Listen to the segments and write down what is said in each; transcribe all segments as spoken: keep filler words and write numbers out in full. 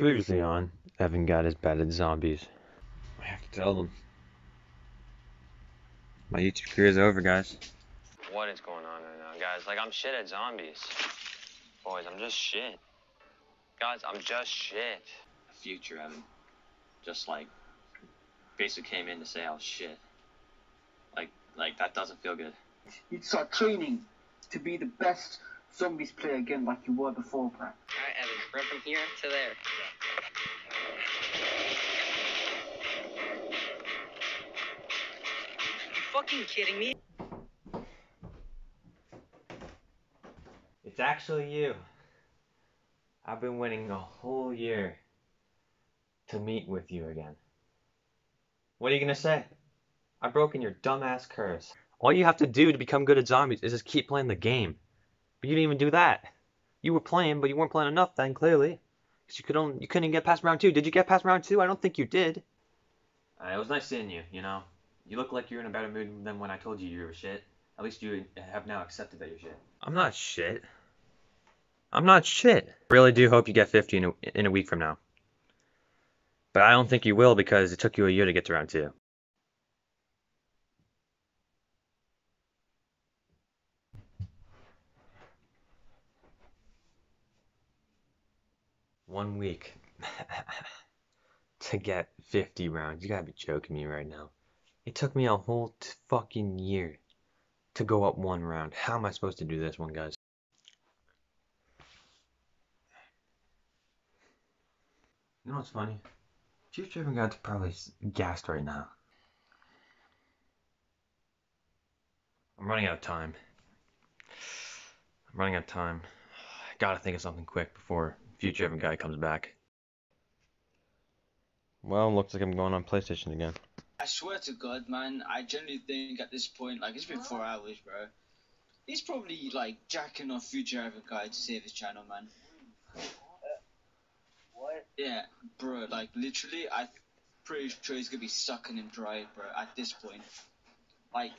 Previously on, EvanGuide is bad at zombies. I have to tell them. My YouTube career is over, guys. What is going on right now, guys? Like, I'm shit at zombies. Boys, I'm just shit. Guys, I'm just shit. The future, Evan. Just, like, basically came in to say I was shit. Like, like that doesn't feel good. You'd start training to be the best zombies player again like you were before, Brad. Alright, Evan, run from here to there. You fucking kidding me? It's actually you. I've been waiting a whole year to meet with you again. What are you gonna say? I've broken your dumbass curse. All you have to do to become good at zombies is just keep playing the game. But you didn't even do that. You were playing, but you weren't playing enough then, clearly. Because you, could only, you couldn't even get past round two. Did you get past round two? I don't think you did. Uh, it was nice seeing you, you know. You look like you're in a better mood than when I told you you were shit. At least you have now accepted that you're shit. I'm not shit. I'm not shit. I really do hope you get fifty in a, in a week from now. But I don't think you will because it took you a year to get to round two. One week to get fifty rounds. You gotta be joking me right now. It took me a whole t fucking year to go up one round. How am I supposed to do this one, guys? You know what's funny? Future EvanGuide's probably gassed right now. I'm running out of time. I'm running out of time. I gotta think of something quick before Future EvanGuide comes back. Well, looks like I'm going on PlayStation again. I swear to God, man, I generally think at this point, like, it's been four hours, bro. He's probably, like, jacking off Future EvanGuide to save his channel, man. What? Yeah, bro, like, literally, I'm pretty sure he's gonna be sucking him dry, bro, at this point. Like,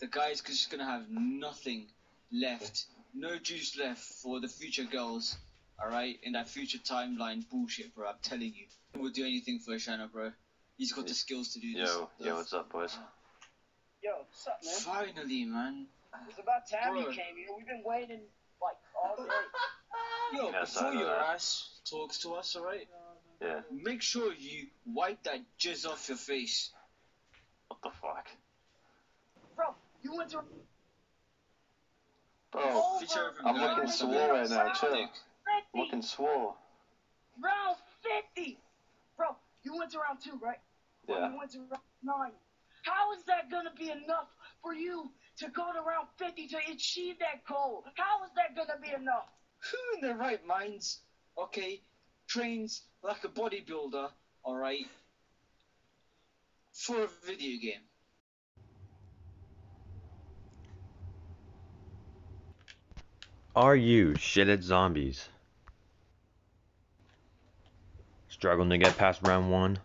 the guy's just gonna have nothing left, no juice left for the future girls. Alright, in that future timeline bullshit, bro, I'm telling you. He would do anything for Shana, bro. He's got the skills to do this. Yo, yo, what's up, boys? Yo, what's up, man? Finally, man. It was about time you came here. We've been waiting, like, all day. Yo, yes, before your that. ass talks to us, alright? Yeah. Make sure you wipe that jizz off your face. What the fuck? Bro, you went to... Bro, I'm looking swole right now, chill. fifty. Looking swole. Round fifty! Bro, you went to round two, right? Yeah. You went to round nine. How is that gonna be enough for you to go to round fifty to achieve that goal? How is that gonna be enough? Who in their right minds, okay, trains like a bodybuilder, alright, for a video game? Are you shit at zombies? Struggling to get past round one?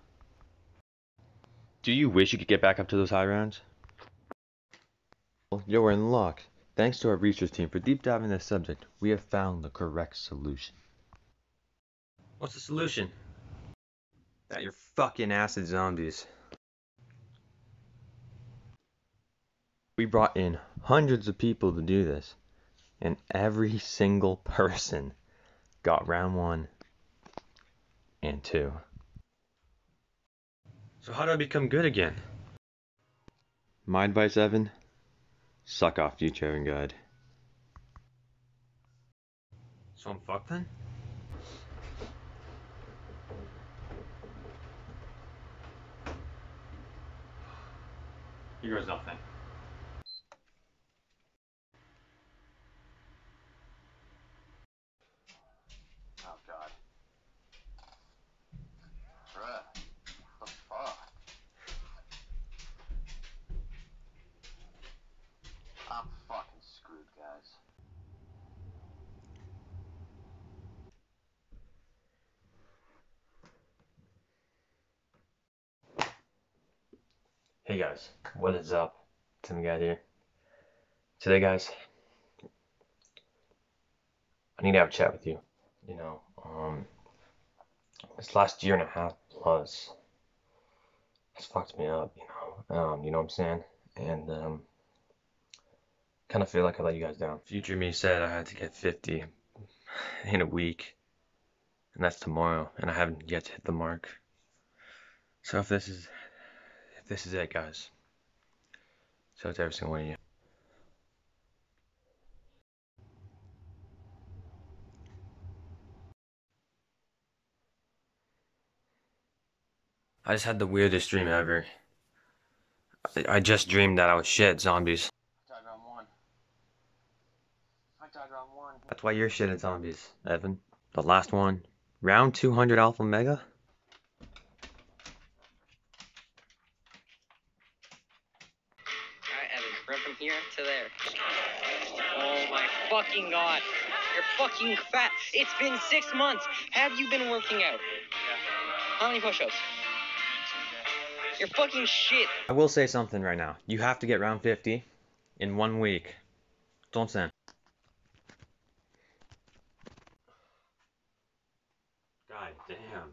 Do you wish you could get back up to those high rounds? Well, you're in luck. Thanks to our research team for deep diving this subject, we have found the correct solution. What's the solution? That you're fucking acid zombies. We brought in hundreds of people to do this, and every single person got round one and two. So how do I become good again? My advice, Evan, suck off Future EvanGuide. So I'm fucked then? Here goes nothing. Oh God. Hey guys, what is up? EvanGuide here. Today, guys, I need to have a chat with you. You know, um, this last year and a half plus has fucked me up, you know, um, you know what I'm saying, and um, kind of feel like I let you guys down. Future me said I had to get fifty in a week, and that's tomorrow, and I haven't yet hit the mark. So if this is, if this is it, guys, so it's every single one of you. I just had the weirdest dream ever. I just dreamed that I was shit zombies. I died round one. I died round one. That's why you're shit at zombies, Evan. The last one. Round two hundred Alpha Mega? Alright, Evan. Run from here to there. Oh my fucking god. You're fucking fat. It's been six months. Have you been working out? Yeah. How many push-ups? You're fucking shit. I will say something right now. You have to get round fifty in one week. Don't send. God damn.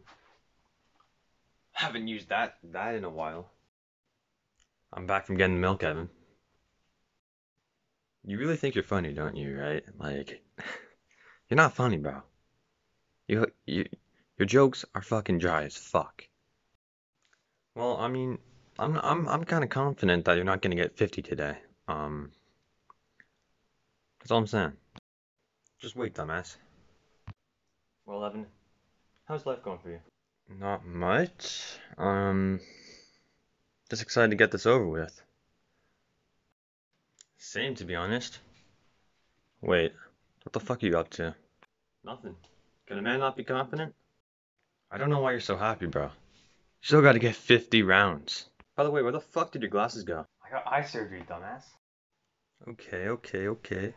Haven't used that that in a while. I'm back from getting the milk, Evan. You really think you're funny, don't you? Right? Like, you're not funny, bro. You you your jokes are fucking dry as fuck. Well, I mean, I'm I'm I'm kind of confident that you're not gonna get fifty today. Um, that's all I'm saying. Just wait, dumbass. Well, Evan, how's life going for you? Not much. Um, just excited to get this over with. Same, to be honest. Wait, what the fuck are you up to? Nothing. Can a man not be confident? I don't know why you're so happy, bro. You still gotta get fifty rounds. By the way, where the fuck did your glasses go? I got eye surgery, dumbass. Okay, okay, okay.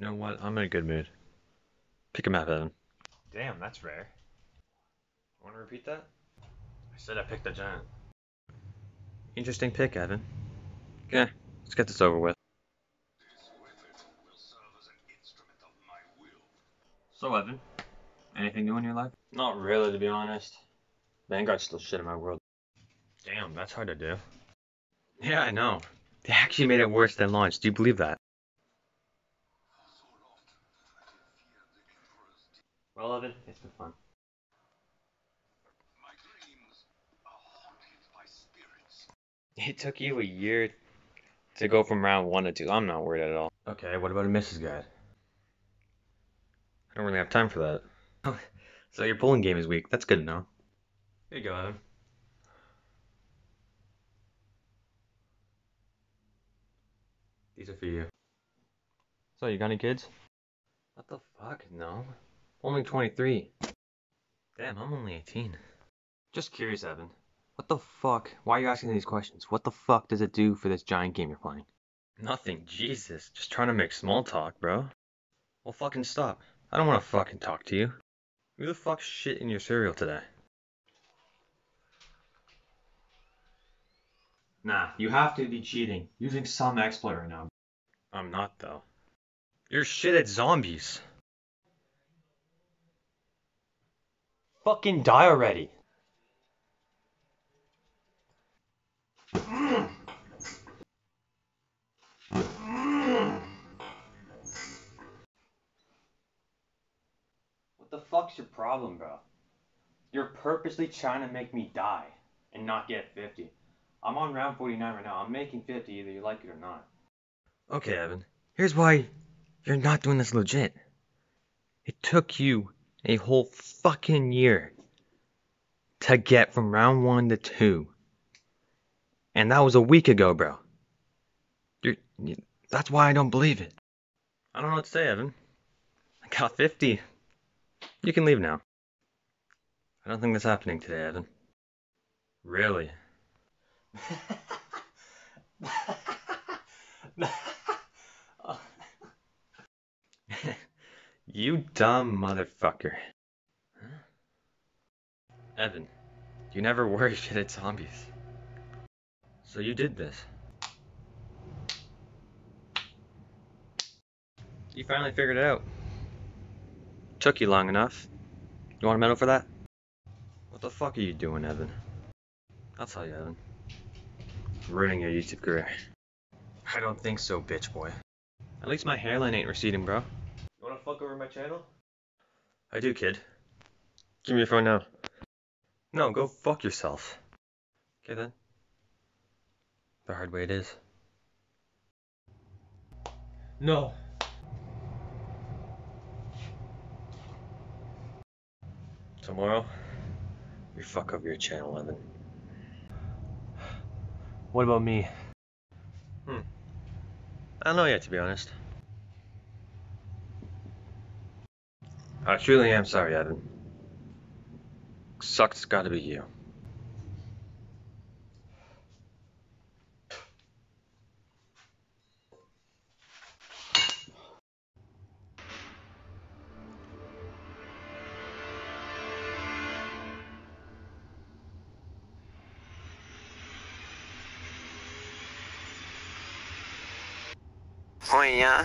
You know what? I'm in a good mood. Pick him up, Evan. Damn, that's rare. Wanna repeat that? I said I picked a giant. Interesting pick, Evan. Okay, let's get this over with. This method will serve as an instrument of my will. So, Evan, anything new in your life? Not really, to be honest. EvanGuide's still shit in my world. Damn, that's hard to do. Yeah, I know. They actually made it worse than launch. Do you believe that? Well, Evan, it's been fun. My dreams are haunted by spirits. It took you a year to go from round one to two. I'm not worried at all. Okay, what about a Missus Guide? I don't really have time for that. So your bowling game is weak. That's good to know. Here you go, Evan. These are for you. So, you got any kids? What the fuck? No. Only twenty-three. Damn, I'm only eighteen. Just curious, Evan. What the fuck? Why are you asking these questions? What the fuck does it do for this giant game you're playing? Nothing. Jesus. Just trying to make small talk, bro. Well, fucking stop. I don't want to fucking talk to you. Who the fuck's shit in your cereal today? Nah, you have to be cheating. Using some exploit right now. I'm not, though. You're shit at zombies. Fucking die already. Mm. What the fuck's your problem, bro? You're purposely trying to make me die and not get fifty. I'm on round forty-nine right now. I'm making fifty either you like it or not. Okay, Evan. Here's why you're not doing this legit. It took you a whole fucking year to get from round one to two. And that was a week ago, bro. You're, you, that's why I don't believe it. I don't know what to say, Evan. I got fifty. You can leave now. I don't think that's happening today, Evan. Really? You dumb motherfucker. Huh? Evan, you never worry shit at zombies. So you did this. You finally figured it out. Took you long enough. You want a medal for that? What the fuck are you doing, Evan? I'll tell you, Evan. I'm ruining your YouTube career. I don't think so, bitch boy. At least my hairline ain't receding, bro. You wanna fuck over my channel? I do, kid. Give me your phone now. No, go fuck yourself. Okay then. The hard way it is. No. Tomorrow, you fuck over your channel, Evan. What about me? Hmm. I don't know yet, to be honest. I truly am sorry, Evan. Sucks gotta be you. Oh yeah.